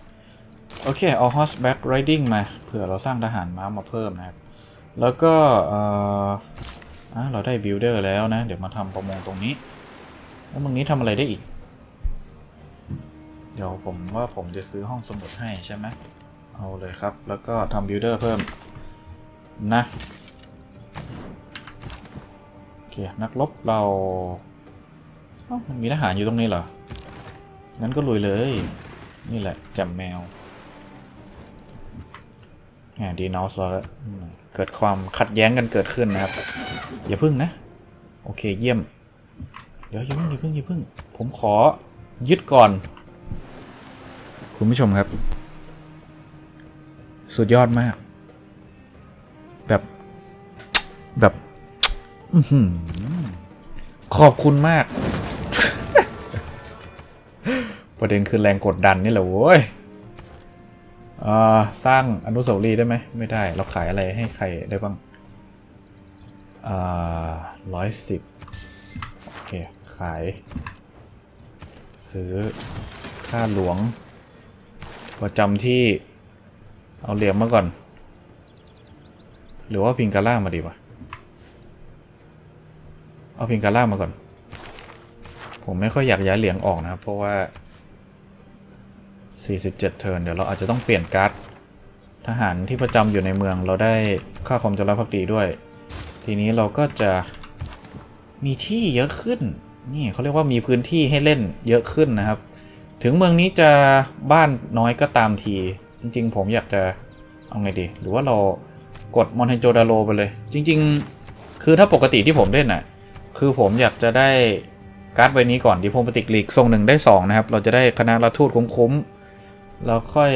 โอเคเอา horseback riding มาเผื่อเราสร้างทหารม้ามาเพิ่มนะครับแล้วก็เราได้ builder แล้วนะเดี๋ยวมาทำประมงตรงนี้แล้วมึงนี้ทำอะไรได้อีกเดี๋ยวผมว่าผมจะซื้อห้องสมุดให้ใช่ไหมเอาเลยครับแล้วก็ทำบิลดเดอร์เพิ่มนะโอเคนักรบเรามันมีทหารอยู่ตรงนี้เหรองั้นก็ลุยเลยนี่แหละจับแมวดีนอสแล้วเกิดความขัดแย้งกันเกิดขึ้นนะครับอย่าพึ่งนะโอเคเยี่ยมเดี๋ยวอย่าพึ่งผมขอยึดก่อนคุณผู้ชมครับสุดยอดมากแบบขอบคุณมาก ประเด็นคือแรงกดดันนี่แหละโว้ยสร้างอนุสาวรีย์ได้ไหมไม่ได้เราขายอะไรให้ใครได้บ้าง110โอเคขายซื้อข้าหลวงประจำที่เอาเหลี่ยมมาก่อนหรือว่าพิงกาล่ามาดีวะเอาพิงกาล่ามาก่อนผมไม่ค่อยอยากย้ายเหลี่ยมออกนะครับเพราะว่า47เทิร์นเดี๋ยวเราอาจจะต้องเปลี่ยนการ์ดทหารที่ประจำอยู่ในเมืองเราได้ค่าความจงรักภักดีด้วยทีนี้เราก็จะมีที่เยอะขึ้นนี่เขาเรียกว่ามีพื้นที่ให้เล่นเยอะขึ้นนะครับถึงเมืองนี้จะบ้านน้อยก็ตามทีจริงๆผมอยากจะเอาไงดีหรือว่าเรากดมอนเทนโจดาโรไปเลยจริงๆคือถ้าปกติที่ผมเล่นน่ะคือผมอยากจะได้การ์ดใบนี้ก่อนดิโพมติกลีกทรงหนึ่งได้2นะครับเราจะได้คณะรัฐทูตคุ้ม แล้วค่อย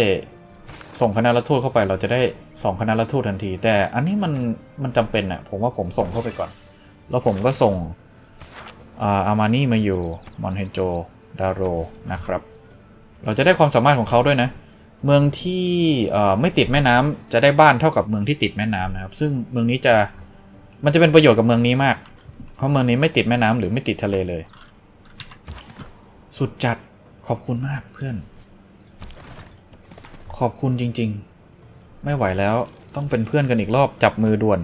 ส่งคณะรัฐทูตเข้าไปเราจะได้2คณะรัฐทูตทันทีแต่อันนี้มันจำเป็นอ่ะผมว่าผมส่งเข้าไปก่อนแล้วผมก็ส่งอามานี่มาอยู่มอนเฮโจดาโรนะครับเราจะได้ความสามารถของเขาด้วยนะเมืองที่ไม่ติดแม่น้ำจะได้บ้านเท่ากับเมืองที่ติดแม่น้ำนะครับซึ่งเมืองนี้มันจะเป็นประโยชน์กับเมืองนี้มากเพราะเมืองนี้ไม่ติดแม่น้ำหรือไม่ติดทะเลเลยสุดจัดขอบคุณมากเพื่อนขอบคุณจริงๆไม่ไหวแล้วต้องเป็นเพื่อนกันอีกรอบจับมือด่วน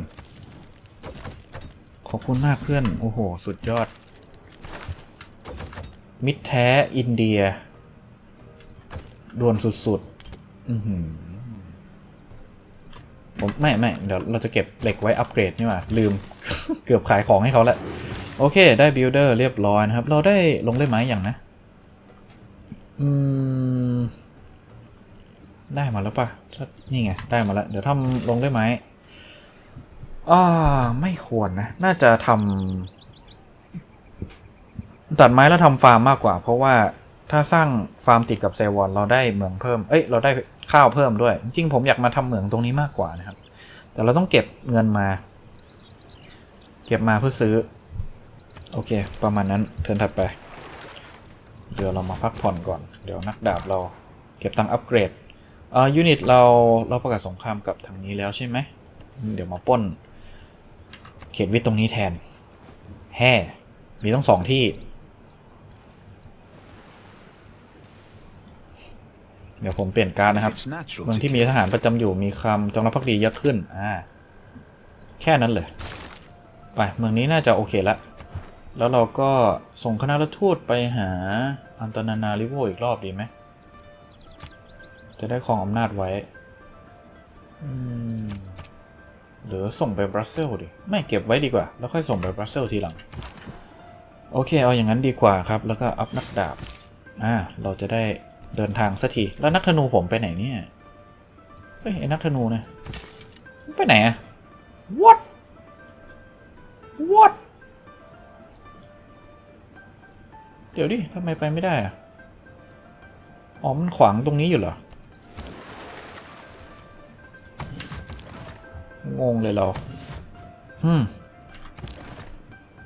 ขอบคุณมากเพื่อนโอ้โหสุดยอดมิตรแท้อินเดียด่วนสุดๆผมไม่เดี๋ยวเราจะเก็บเหล็กไว้อัปเกรดนี่หว่าลืม เกือบขายของให้เขาละโอเคได้บิลเดอร์เรียบร้อยนะครับเราได้ลงได้ไหมอย่างนะได้มาแล้วป่ะนี่ไงได้มาแล้วเดี๋ยวทำลงได้ไหมไม่ควรนะน่าจะทำตัดไม้แล้วทำฟาร์มมากกว่าเพราะว่าถ้าสร้างฟาร์มติดกับเซวอนเราได้เมืองเพิ่มเราได้ข้าวเพิ่มด้วยจริงๆผมอยากมาทำเหมืองตรงนี้มากกว่านะครับแต่เราต้องเก็บเงินมาเก็บมาเพื่อซื้อโอเคประมาณนั้นเทิร์นถัดไปเดี๋ยวเรามาพักผ่อนก่อนเดี๋ยวนักดาบเราเก็บตังค์อัปเกรดยูนิตเราประกาศสงครามกับทางนี้แล้วใช่ไหมเดี๋ยวมาป้นเขตวิทย์ตรงนี้แทนแห่มีต้องสองที่เดี๋ยวผมเปลี่ยนการนะครับเมืองที่มีทหารประจำอยู่มีคำจงรักภักดีเยอะขึ้นแค่นั้นเลยไปเมืองนี้น่าจะโอเคละแล้วเราก็ส่งคณะรัฐทูตไปหาอันตานานาลิโวอีกรอบดีไหมจะได้ครองอำนาจไว้หรือส่งไปบรัสเซลดิไม่เก็บไว้ดีกว่าแล้วค่อยส่งไปบรัสเซลทีหลังโอเคเอาอย่างนั้นดีกว่าครับแล้วก็อัพนักดาบเราจะได้เดินทางสักทีแล้วนักธนูผมไปไหนเนี่ยเฮ้ยนักธนูเนี่ยไปไหนอะ what เดี๋ยวดิทำไมไปไม่ได้อะอ๋อมันขวางตรงนี้อยู่เหรองงเลยเรา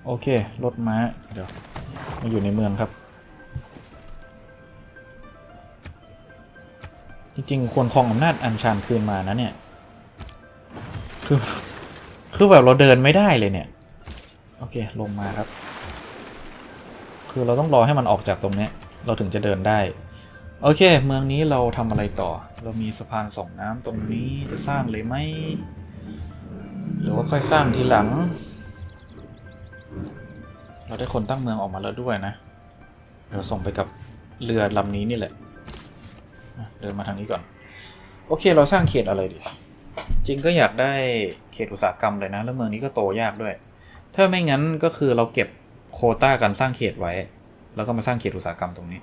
โอเครถม้าเดี๋ยวมาอยู่ในเมืองครับจริงๆควรครองอำนาจอัญชันคืนมานะเนี่ยคือแบบเราเดินไม่ได้เลยเนี่ยโอเคลงมาครับคือเราต้องรอให้มันออกจากตรงนี้เราถึงจะเดินได้โอเคเมืองนี้เราทำอะไรต่อเรามีสะพานส่งน้ำตรงนี้จะสร้างเลยไหมหรือว่าค่อยสร้างทีหลังเราได้คนตั้งเมืองออกมาแล้วด้วยนะเดี๋ยวส่งไปกับเรือลำนี้นี่แหละเดินมาทางนี้ก่อนโอเคเราสร้างเขตอะไรดีจริงก็อยากได้เขตอุตสาหกรรมเลยนะแล้วเมืองนี้ก็โตยากด้วยถ้าไม่งั้นก็คือเราเก็บโควต้าการสร้างเขตไว้แล้วก็มาสร้างเขตอุตสาหกรรมตรงนี้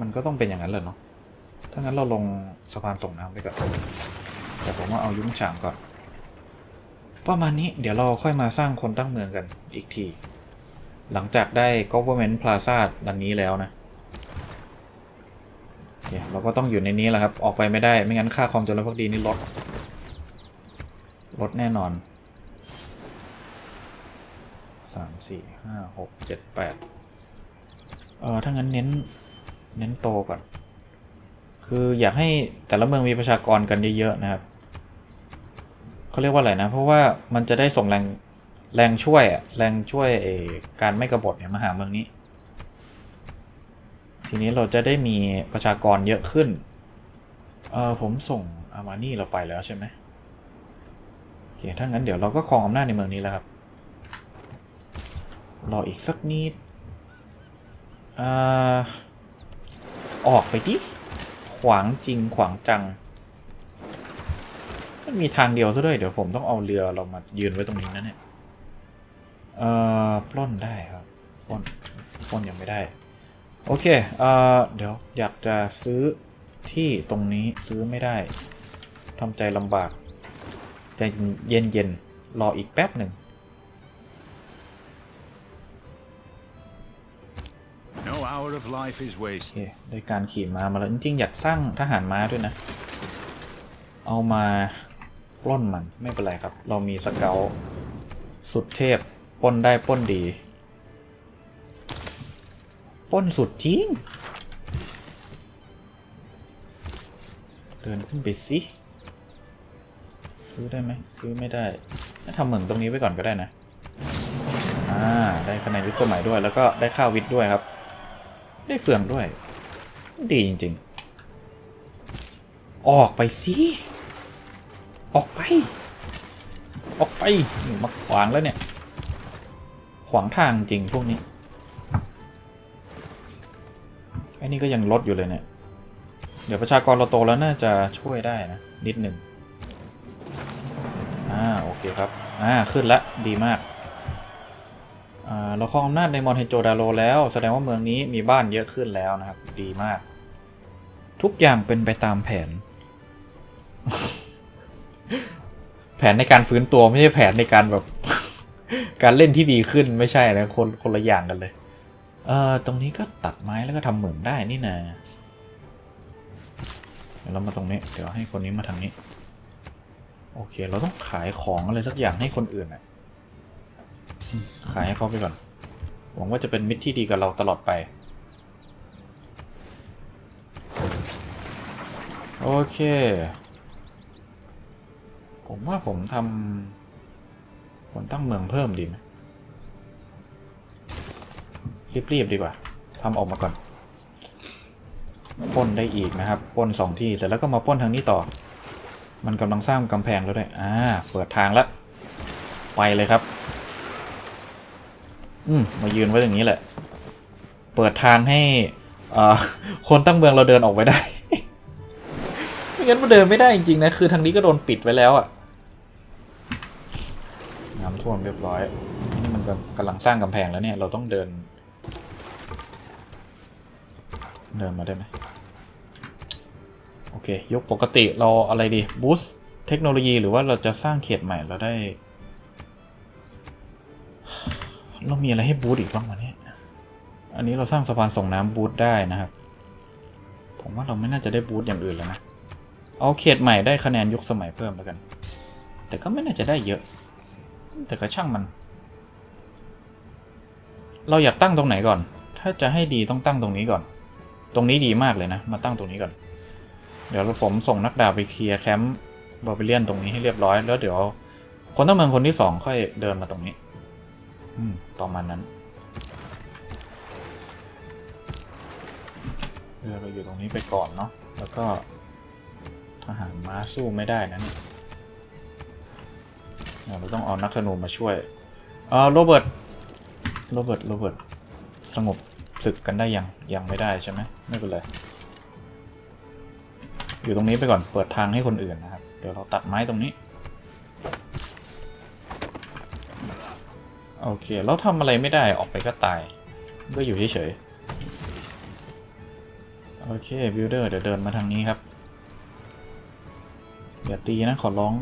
มันก็ต้องเป็นอย่างนั้นเลยเนาะถ้างั้นเราลงสะพานส่งน้ำไปก่อนแต่ผมว่าเอายุ้งฉางก่อนประมาณนี้เดี๋ยวเราค่อยมาสร้างคนตั้งเมืองกันอีกทีหลังจากได้ Government Plaza ดันนี้แล้วนะโอเคเราก็ต้องอยู่ในนี้แหละครับออกไปไม่ได้ไม่งั้นค่าความจงรักภักดีนี่ลดแน่นอน3 4 5 6 7 8ถ้างั้นเน้นโตก่อนคืออยากให้แต่ละเมืองมีประชากรกันเยอะๆนะครับเขาเรียกว่าอะไรนะเพราะว่ามันจะได้ส่งแรงช่วยการไม่กบฏเนี่ยมาหาเมืองนี้ทีนี้เราจะได้มีประชากรเยอะขึ้นผมส่งอามานี่เราไปแล้วใช่ไหมโอเคถ้างั้นเดี๋ยวเราก็ครองอำนาจในเมืองนี้แล้วครับรออีกสักนิดออกไปดิขวางจริงขวางจังมันมีทางเดียวซะด้วยเดี๋ยวผมต้องเอาเรือเรามายืนไว้ตรงนี้นะเนี่ยปล้นได้ครับปล้นยังไม่ได้โอเคเดี๋ยวอยากจะซื้อที่ตรงนี้ซื้อไม่ได้ทำใจลำบากใจเย็นรออีกแป๊บหนึ่ง power of life is wasted ได้การขี่ม้ามาแล้วจริงๆอยากสร้างทหารม้าด้วยนะเอามาปล้นมันไม่เป็นไรครับเรามีสเกลสุดเทพปล้นได้ปล้นดีปล้นสุดจริงเดินขึ้นไปสิซื้อได้ไหมซื้อไม่ได้ถ้าทำเหมืองตรงนี้ไว้ก่อนก็ได้นะได้คะแนนวิทย์สมัยด้วยแล้วก็ได้ค่าวิทย์ด้วยครับได้เฟืองด้วยดีจริงๆออกไปสิออกไปออกไปมาขวางแล้วเนี่ยขวางทางจริงพวกนี้ไอ้นี่ก็ยังลดอยู่เลยเนี่ยเดี๋ยวประชากรเราโตแล้วน่าจะช่วยได้นะนิดหนึ่งโอเคครับขึ้นละดีมากเราครองอำนาจในมอนเฮโจดาโรแล้วแสดงว่าเมืองนี้มีบ้านเยอะขึ้นแล้วนะครับดีมากทุกอย่างเป็นไปตามแผน แผนในการฟื้นตัวไม่ใช่แผนในการแบบ การเล่นที่ดีขึ้นไม่ใช่นะคนละอย่างกันเลยตรงนี้ก็ตัดไม้แล้วก็ทำเหมืองได้นี่นะเรามาตรงนี้เดี๋ยวให้คนนี้มาทางนี้โอเคเราต้องขายของอะไรสักอย่างให้คนอื่นนะขายให้เขาไปก่อนหวังว่าจะเป็นมิตรที่ดีกับเราตลอดไปโอเคผมว่าผมทำคนตั้งเมืองเพิ่มดีไหมรีบๆดีกว่าทำออกมาก่อนปล้นได้อีกนะครับปล้น2ที่เสร็จแล้วก็มาปล้นทางนี้ต่อมันกำลังสร้างกำแพงแล้วด้วยเปิดทางแล้วไปเลยครับมายืนไว้อย่างนี้แหละเปิดทางให้คนตั้งเมืองเราเดินออกไปได้ ไม่งั้นมันเดินไม่ได้จริงๆนะคือทางนี้ก็โดนปิดไว้แล้วอะน้ำท่วมเรียบร้อยนี่มันกำลังสร้างกำแพงแล้วเนี่ยเราต้องเดินมาได้ไหมโอเคยกปกติเราอะไรดีบูสต์เทคโนโลยีหรือว่าเราจะสร้างเขตใหม่เราได้เรามีอะไรให้บูตอีกบ้างวะเนี่ยอันนี้เราสร้างสะพานส่งน้ำบูตได้นะครับผมว่าเราไม่น่าจะได้บูตอย่างอื่นแล้วนะเอาเขตใหม่ได้คะแนนยุคสมัยเพิ่มแล้วกันแต่ก็ไม่น่าจะได้เยอะแต่ก็ช่างมันเราอยากตั้งตรงไหนก่อนถ้าจะให้ดีต้องตั้งตรงนี้ก่อนตรงนี้ดีมากเลยนะมาตั้งตรงนี้ก่อนเดี๋ยวผมส่งนักดาบไปเคลียร์แคมป์บาบิเลียนตรงนี้ให้เรียบร้อยแล้วเดี๋ยวคนตั้งเมืองคนที่2ค่อยเดินมาตรงนี้ประมาณนั้นเราอยู่ตรงนี้ไปก่อนเนาะแล้วก็ทหารม้าสู้ไม่ได้นั้นเราต้องเอานักธนูมาช่วยโรเบิร์ตสงบศึกกันได้ยังไม่ได้ใช่ไหมไม่เป็นไรอยู่ตรงนี้ไปก่อนเปิดทางให้คนอื่นนะครับเดี๋ยวเราตัดไม้ตรงนี้โอเคแล้วทำอะไรไม่ได้ออกไปก็ตายก็อยู่เฉยๆโอเคบิลเดอร์เดี๋ยวเดินมาทางนี้ครับอย่าตีนะขอร้อง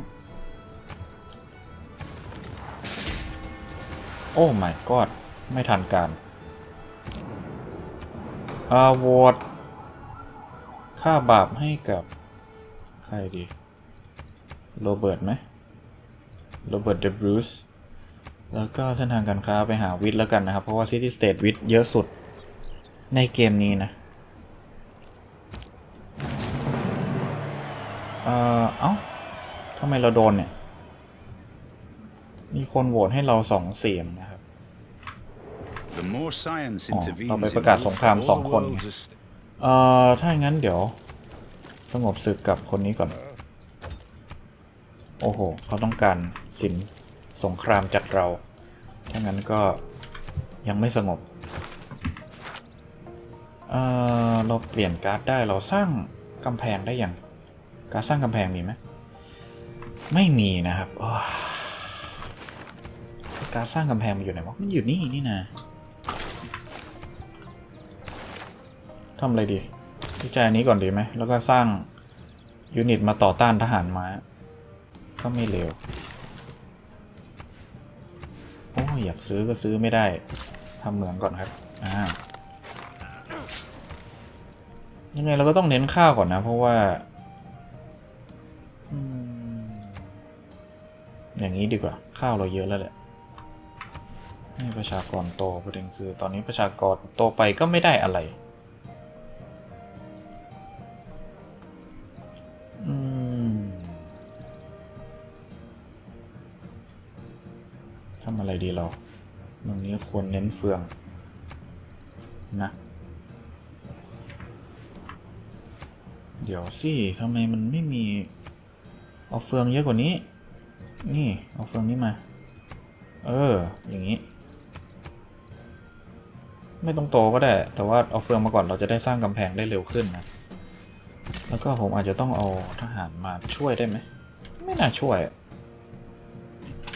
โอ้ my god ไม่ทันการโหวตค่าบาปให้กับใครดีโรเบิร์ตไหมโรเบิร์ตเดอะบรูซแล้วก็เส้นทางการค้าไปหาวิทย์แล้วกันนะครับเพราะว่าซิตี้สเตทวิทย์เยอะสุดในเกมนี้นะทำไมเราโดนเนี่ยมีคนโหวตให้เรา2เสียงนะครับเราไปประกาศสงคราม2คนถ้าอย่างนั้นเดี๋ยวสงบศึกกับคนนี้ก่อนโอ้โหเขาต้องการสินสงครามจัดเราถ้างั้นก็ยังไม่สงบเราเปลี่ยนการ์ดได้เราสร้างกำแพงได้ยังการสร้างกำแพงมีไหมไม่มีนะครับการสร้างกำแพงมันอยู่ไหนวะมันอยู่นี่นี่นะทำอะไรดีวิจัยนี้ก่อนดีไหมแล้วก็สร้างยูนิตมาต่อต้านทหารม้าก็ไม่เร็วอยากซื้อก็ซื้อไม่ได้ทำเหมืองก่อนครับ ยังไงเราก็ต้องเน้นข้าวก่อนนะเพราะว่าอย่างนี้ดีกว่าข้าวเราเยอะแล้วแหละนี่ประชากรโตประเด็นคือตอนนี้ประชากรโตไปก็ไม่ได้อะไรทำอะไรดีเราตรงนี้ควรเน้นเฟืองนะเดี๋ยวสิทำไมมันไม่มีเอาเฟืองเยอะกว่านี้นี่เอาเฟืองนี้มาอย่างนี้ไม่ต้องโตก็ได้แต่ว่าเอาเฟืองมาก่อนเราจะได้สร้างกำแพงได้เร็วขึ้นนะแล้วก็ผมอาจจะต้องเอาทหารมาช่วยได้ไหมไม่น่าช่วย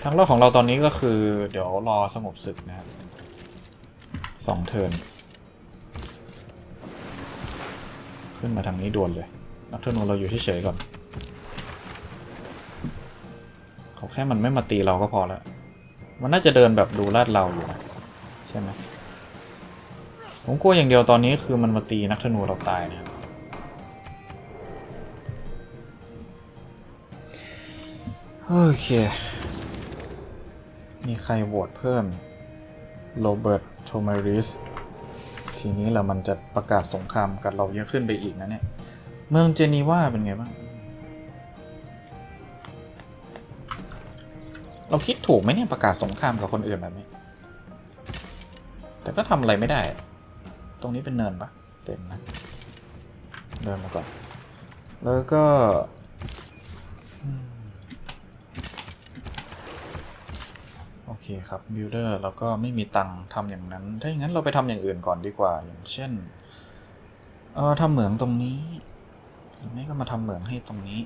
ทางรอดของเราตอนนี้ก็คือเดี๋ยวรอสงบศึกนะครับ2เทิร์นขึ้นมาทางนี้ด่วนเลยนักธนูเราอยู่เฉยๆก่อนเขาแค่มันไม่มาตีเราก็พอแล้วมันน่าจะเดินแบบดูลาดเราอยู่นะใช่ไหมผมกลัวอย่างเดียวตอนนี้คือมันมาตีนักธนูเราตายนะครับโอเคมีใครโหวตเพิ่มโรเบิร์ตโทมาริสทีนี้เรามันจะประกาศสงครามกับเราเยอะขึ้นไปอีกนะเนี่ยเมืองเจนีวาเป็นไงบ้างเราคิดถูกไหมเนี่ยประกาศสงครามกับคนอื่นแบบนี้แต่ก็ทำอะไรไม่ได้ตรงนี้เป็นเนินปะเต็มนะเดินมาก่อนแล้วก็โอเคครับบิลเดอร์เราก็ไม่มีตังค์ทำอย่างนั้นถ้าอย่างนั้นเราไปทำอย่างอื่นก่อนดีกว่าอย่างเช่นทำเหมืองตรงนี้หรือไม่ก็มาทำเหมืองให้ตรงนี้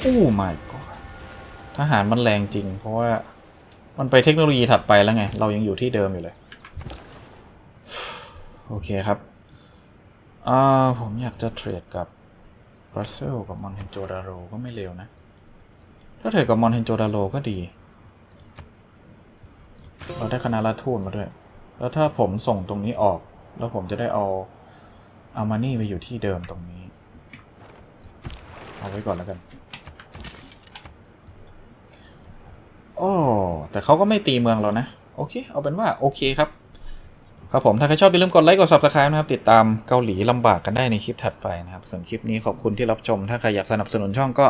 โอ้ my god ทหารมันแรงจริงเพราะว่ามันไปเทคโนโลยีถัดไปแล้วไงเรายังอยู่ที่เดิมอยู่เลยโอเคครับผมอยากจะเทรดกับบรัสเซลกับมอนเทนโจดาโรก็ไม่เลวนะถ้าเถิดกับมอนเทนโจดาโรก็ดีเราได้คณะรัฐทูตมาด้วยแล้วถ้าผมส่งตรงนี้ออกแล้วผมจะได้เอามานี่ไปอยู่ที่เดิมตรงนี้เอาไว้ก่อนแล้วกันโอ้แต่เขาก็ไม่ตีเมืองเรานะโอเคเอาเป็นว่าโอเคครับครับผมถ้าใครชอบอย่าลืมกดไลค์กด Subscribe นะครับติดตามเกาหลีลำบากกันได้ในคลิปถัดไปนะครับส่วนคลิปนี้ขอบคุณที่รับชมถ้าใครอยากสนับสนุนช่องก็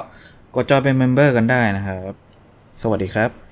กดจอยเป็นเมมเบอร์กันได้นะครับสวัสดีครับ